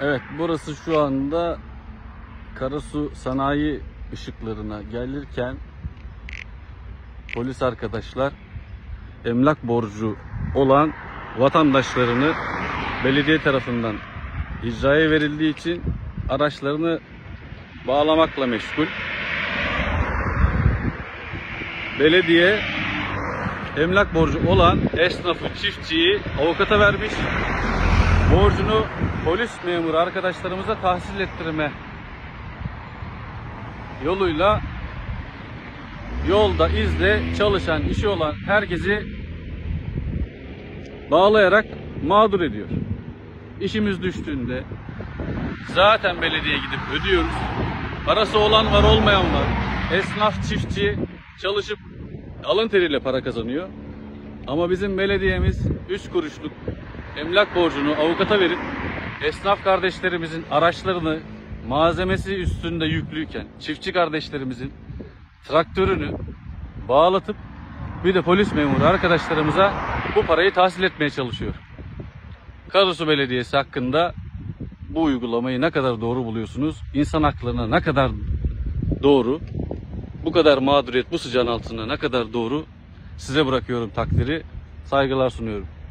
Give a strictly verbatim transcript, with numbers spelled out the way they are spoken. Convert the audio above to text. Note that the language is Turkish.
Evet, burası şu anda Karasu sanayi ışıklarına gelirken polis arkadaşlar emlak borcu olan vatandaşlarını belediye tarafından icraya verildiği için araçlarını bağlamakla meşgul. Belediye emlak borcu olan esnafı, çiftçiyi avukata vermiş. Borcunu polis memuru arkadaşlarımıza tahsil ettirme yoluyla yolda, izle, çalışan, işi olan herkesi bağlayarak mağdur ediyor. İşimiz düştüğünde zaten belediye gidip ödüyoruz. Parası olan var, olmayan var. Esnaf, çiftçi çalışıp alın teriyle para kazanıyor. Ama bizim belediyemiz üç kuruşluk emlak borcunu avukata verip esnaf kardeşlerimizin araçlarını, malzemesi üstünde yüklüyken çiftçi kardeşlerimizin traktörünü bağlatıp bir de polis memuru arkadaşlarımıza bu parayı tahsil etmeye çalışıyor. Karasu Belediyesi hakkında bu uygulamayı ne kadar doğru buluyorsunuz? İnsan haklarına ne kadar doğru? Bu kadar mağduriyet bu sıcağın altında ne kadar doğru? Size bırakıyorum takdiri. Saygılar sunuyorum.